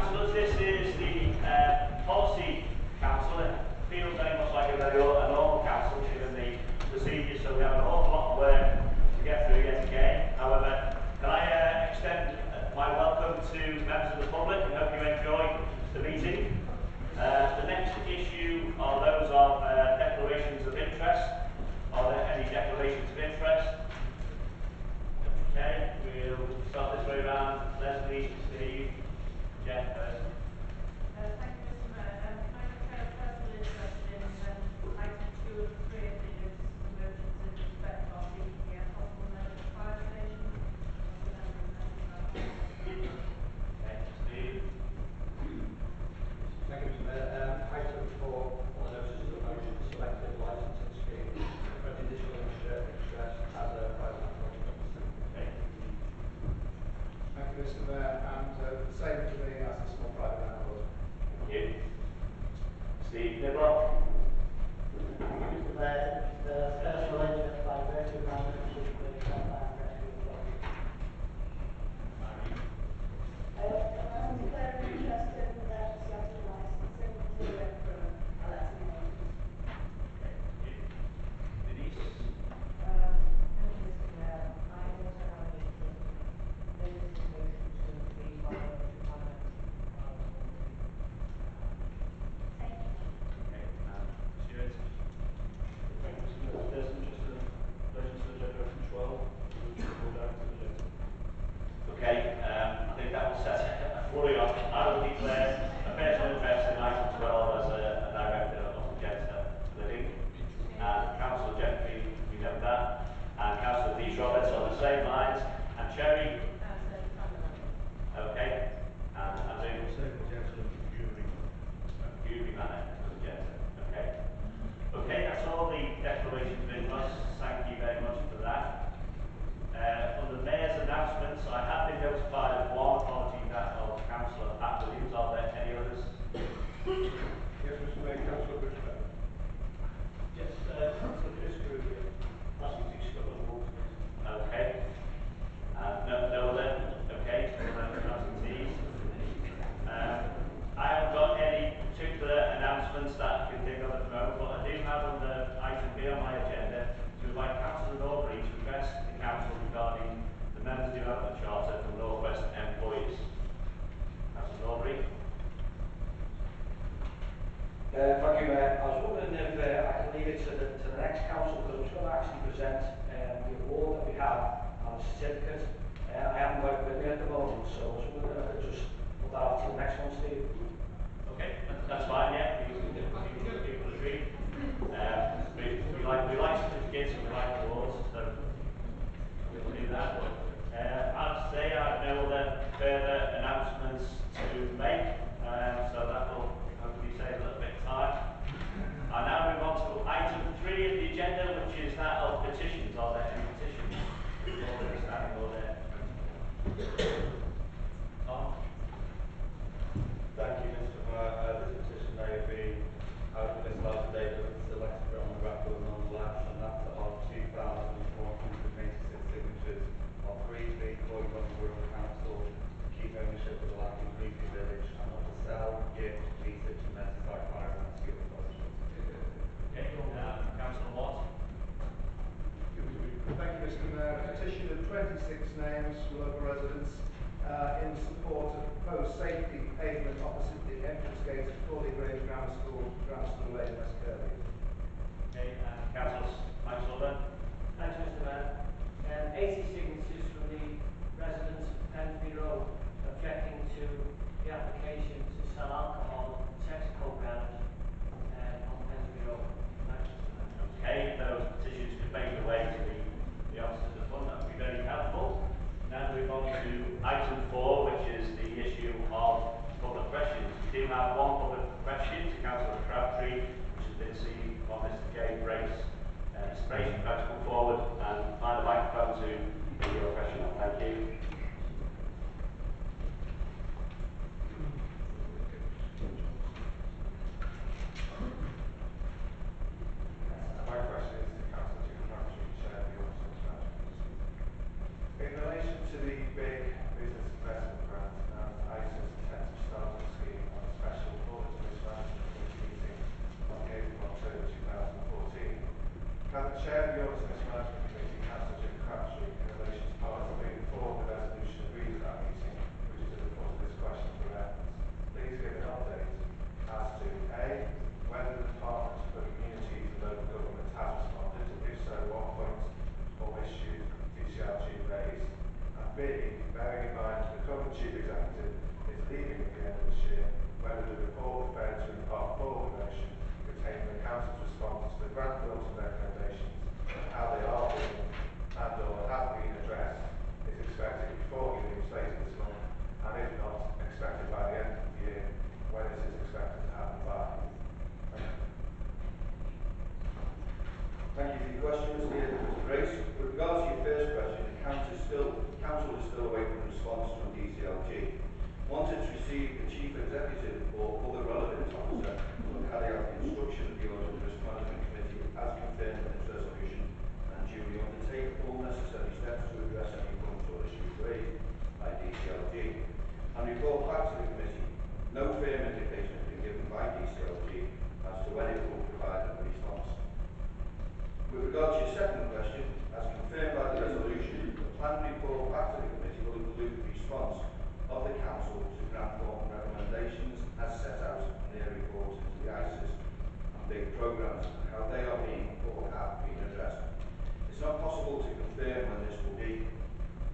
councillors, this is the policy council. It feels very much like a normal council given the procedures, so we have an awful lot of work to get through yet again. However, can I extend my welcome to members of the public and hope you enjoy the meeting. The next issue are those of declarations of interest. Are there any declarations of interest? Okay, we'll start this way around. Leslie, Steve, Jeff first. Thank you, Mr. Mayor. I declare a personal interest in item 2 and 3 of the motions in respect of the possible medical fire station. Okay, Steve. Thank you, Mr. Mayor. Item 4, all the notices of the motion, selected licensing scheme for an additional interest as a private. Thank you, Mr. Mayor, and the same to me as a small private landlord. Thank you. Steve Niblock. Mr. Mayor, the personal interest by virtue of my membership with the Frontline Rescue Club. I'm declaring an interest in the theatre licensing to work for a letting agent. Denise? Thank you, Mr. Mayor. I also have an interest in the okay, I think that will set a flurry off. I will declare a personal interest in item 12 as a director of the Jester Living. And Councillor Jeffrey, we know that. And Councillor D. Roberts on the same lines. And Cherry. Okay. And I'm doing the same Jury Manor for the Jester. Okay. Okay, that's all the declarations of interest. Thank you very much for that. On the Mayor's announcements, I have been notified of one apology, that of Councillor Pat Williams. Are there any others? Yes, Mr. Mayor, Councillor Bishop. Yes, Councillor Bishop. That's what he's got on the wall. Okay. No other? Okay, I haven't got any particular announcements that I can think of at the moment, but I do have on the item B on my agenda to invite Councillor Norbury to address the Council regarding the Members Development Charter for North West employees. Councillor Norbury. Thank you, Mayor. I was wondering if I can leave it to the next Council, because I was going to actually present the award that we have and the certificate. I haven't got it with me at the moment, so I was wondering if I could just put that off to the next one, Steve. Okay, that's fine, yeah. People agree. We like certificates and we like awards, so we'll do that. I'd say I have no other further announcements to make, so that will hopefully save a little bit of time. I now move on to item 3 of the agenda, which is that of petitions. Are there any petitions? Tom? Thank you, Mr. Mayor. This petition may be out of this last date, but it's selected on the record nonetheless, and that's of 2,486 signatures of 3 Rural Council to keep ownership of the land in Creepy Village and not to sell, gift, lease it to Merseyside Fire and Rescue Authority. Okay, Councillor Watt. Thank you, Mr. Mayor. A petition of 26 names from local residents in support of proposed safety pavement opposite the entrance gate of Crawley Grange Grammar School Lane, West Kirby. Okay, Councillors, Mike Sullivan. Thanks, Mr. Mayor. 80 signatures from the residents of Penfield Road objecting to the application to sell alcohol and Texaco ground on Penfield Road. Thanks, Mr. Mayor. Okay, those petitions could make their way to the officers of the fund. That would be very helpful. Now we move on to item 4, which is the issue of public questions. We do have one public question to Councillor Crabtree, which has been seen by Mr. Jay Brace. Mr. Brace, if you'd like to come forward and find a microphone to bring your question up. Thank you. My question is to Councillor Crabtree, Chair of the Office of Management. In relation to the big business investment grant, ISIS 10% No firm indication has been given by DCLG as to when it will provide a response. With regard to your second question, as confirmed by the resolution, the planned report back to the committee will include the response of the Council to Grant Thornton recommendations as set out in their reports into the ISIS and big programmes and how they are being or have been addressed. It's not possible to confirm when this will be,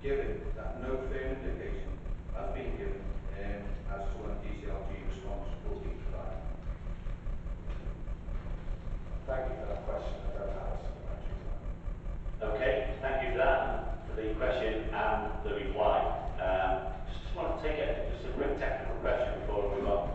given that no firm indication has been given as to when DCLG response will be provided. Thank you for that question. I don't have a supplementary one. Okay, thank you for that, for the question and the reply. Just want to take a real technical question before we move on.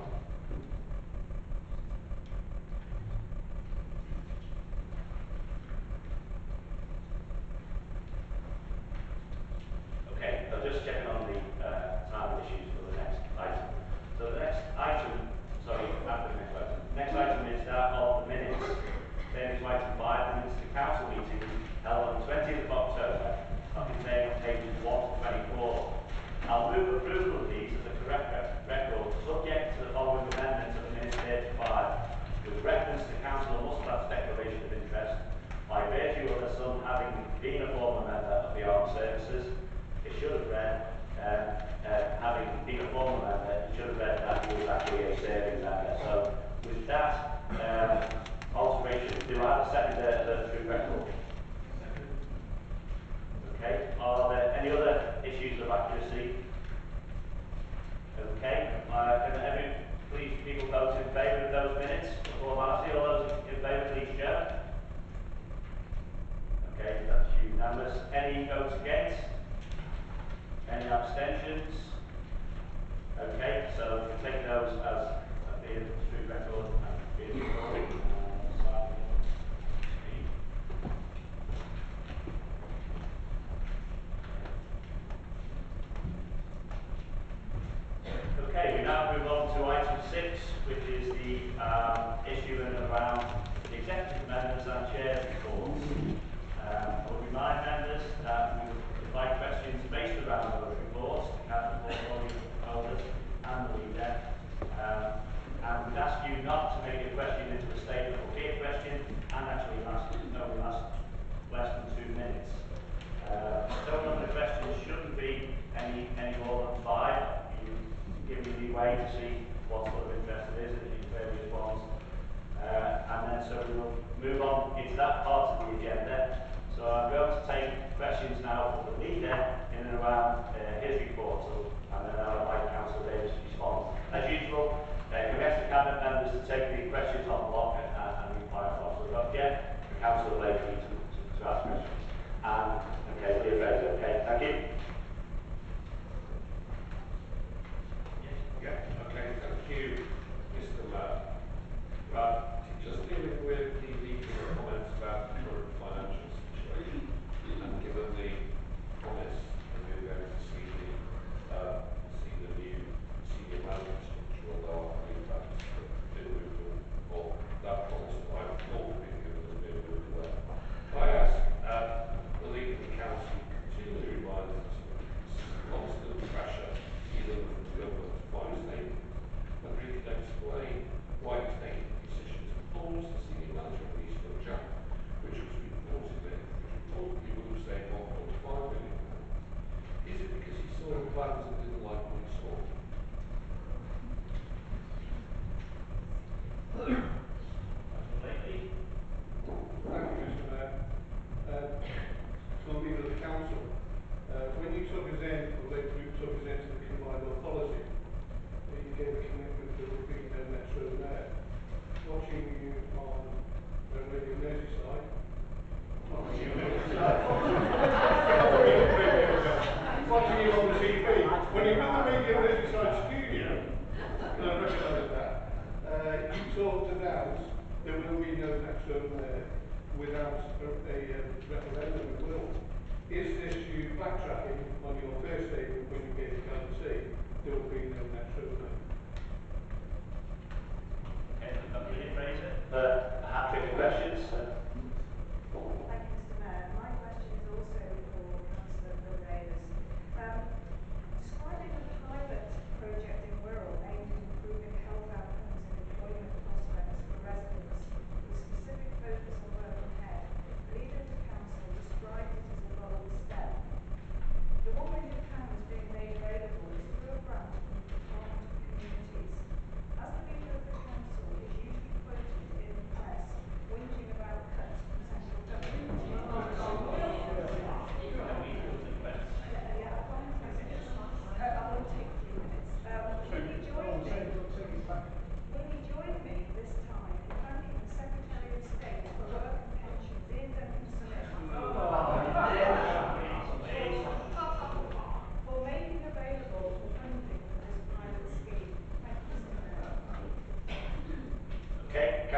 Project in Wirral aimed at improving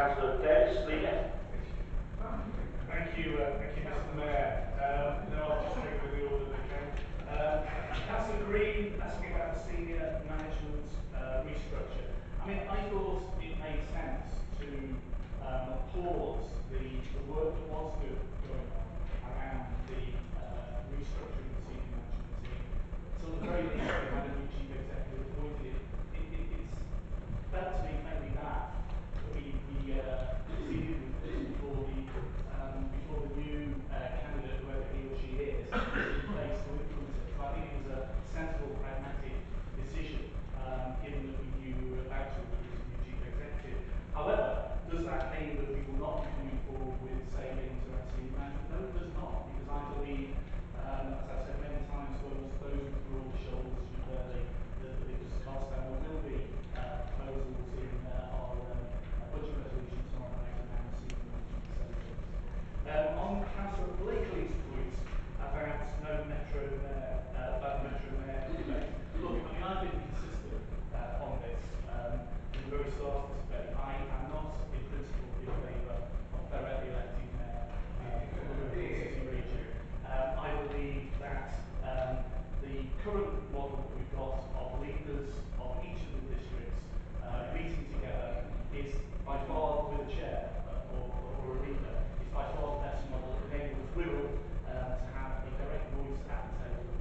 Councillor Dennis Leader. Thank you, Mr. Mayor. I'll just take with the order that came. Councillor Green asking about the senior management restructure. I mean, I thought it made sense to pause the work that was going on around the restructuring of the senior management team until the very least we had a new chief executive appointed. It's felt to me mainly that we proceeded with this before the new candidate, whoever he or she is, was in place to influence it. So I think it was a sensible, pragmatic decision, given that we knew we were about to release a new chief executive. However, does that mean that we will not be coming forward with savings around senior management? No, it does not, because I believe, as I've said many times, those who draw the shoulders should bear that it was cost, and there will be proposals in our budget resolution tomorrow night around senior management savings. On Councillor Blakeley's point about Metro Mayor debate, look, I mean, I've been consistent on this from the very start of this debate. I am not in principle in favour of directly electing mayor for the city region. I believe that the current model that we've got of leaders of each of the districts meeting together is by far, with a chair or a leader, is by far the best model that enables Wirral to have a direct voice at the table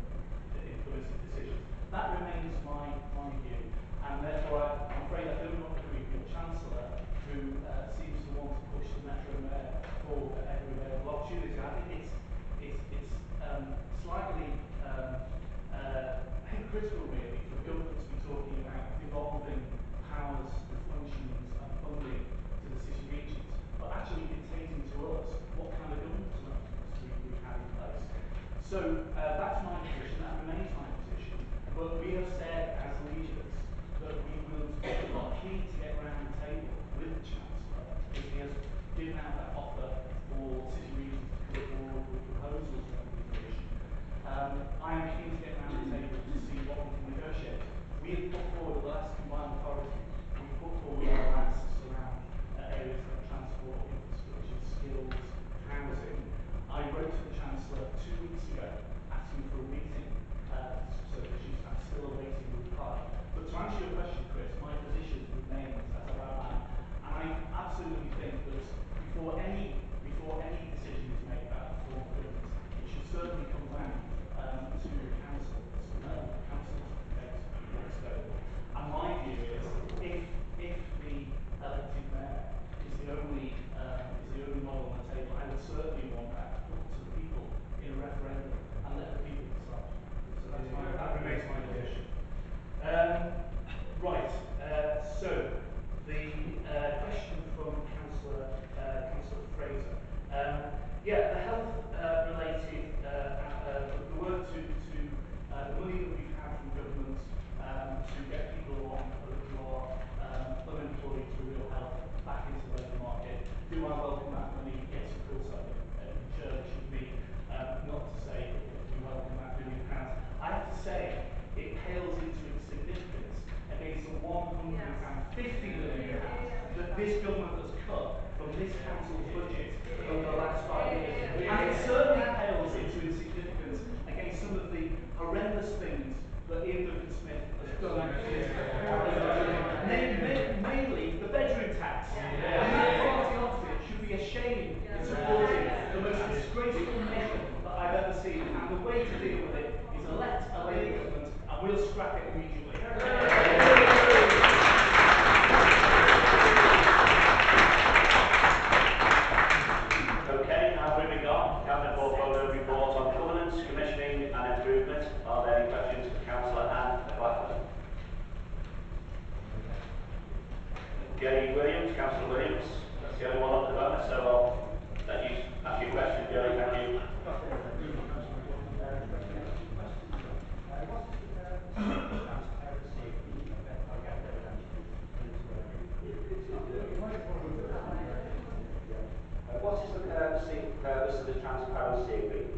to influence the decisions. That remains my view, and therefore I'm afraid I do not agree with your Chancellor, who seems to want to push the Metro Mayor forward at every level of opportunity. I think it's slightly hypocritical, really, for government to be talking about devolving powers and functions and funding to the city regions, but actually dictating to us what kind of government structures we have in place. So that's my position, that remains my position, but we have said as leaders that we will not keen to get round the table with the Chancellor, because he has given out that offer for city regions to come forward with proposals for implementation. I am keen to get round the table to see what we can negotiate. We have put forward the last combined authority, we put forward our asks around areas like transport, infrastructure, skills, housing. I wrote to the Chancellor 2 weeks ago asking for a meeting, so that she's still awaiting a reply. But to answer your question, Chris, my position remains as I've outlined. And I absolutely think that before any decision is made about the form of government, it should certainly come down to the council, to the council. And my view is, if the elected mayor is the only model on the table, I would certainly want that put to the people in a referendum and let the people decide. So that remains my position. Right. So the question from Councillor Fraser. The health-related the work to the money that we've had from government. To get people who are unemployed through real health back into the labour market. Do I welcome that money? Yes, of course I do. I'm sure it should be not to say that we welcome that £1 million. I have to say, it pales into its significance against the £150 million that this government has cut from this council's budget over the last 5 years. And it certainly pales into its significance against some of the horrendous things that Ian Duncan-Smith has done, mainly the bedroom tax. And that party officer should be ashamed in supporting the most disgraceful measure that I've ever seen. And the way to deal with it is elect a Labour government, and we'll scrap it immediately. Okay, now moving on. Cabinet portfolio report on governance, commissioning, and improvement. Are there any questions? Jay Williams, Councillor Williams, that's the only one up at the moment, so I'll let you ask your question, Jay. Thank you. What is the purpose of the transparency agreements?